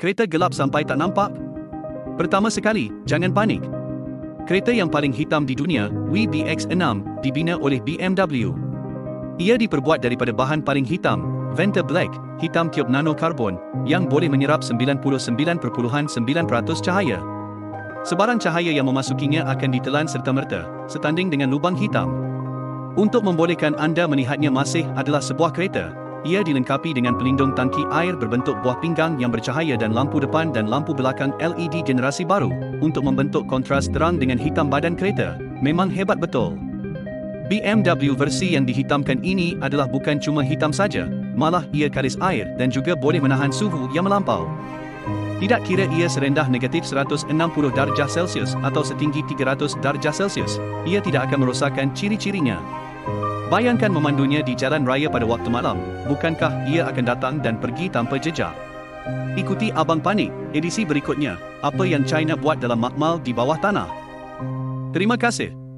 Kereta gelap sampai tak nampak? Pertama sekali, jangan panik. Kereta yang paling hitam di dunia, WBX6, dibina oleh BMW. Ia diperbuat daripada bahan paling hitam, VantaBlack, hitam tiup nanokarbon, yang boleh menyerap 99.9% cahaya. Sebarang cahaya yang memasukinya akan ditelan serta-merta, setanding dengan lubang hitam. Untuk membolehkan anda melihatnya masih adalah sebuah kereta, ia dilengkapi dengan pelindung tangki air berbentuk buah pinggang yang bercahaya dan lampu depan dan lampu belakang LED generasi baru, untuk membentuk kontras terang dengan hitam badan kereta. Memang hebat betul. BMW versi yang dihitamkan ini adalah bukan cuma hitam saja, malah ia kalis air dan juga boleh menahan suhu yang melampau. Tidak kira ia serendah negatif 160 darjah Celsius atau setinggi 300 darjah Celsius, ia tidak akan merosakkan ciri-cirinya. Bayangkan memandunya di jalan raya pada waktu malam, bukankah ia akan datang dan pergi tanpa jejak? Ikuti Abang Panik, edisi berikutnya, apa yang China buat dalam makmal di bawah tanah. Terima kasih.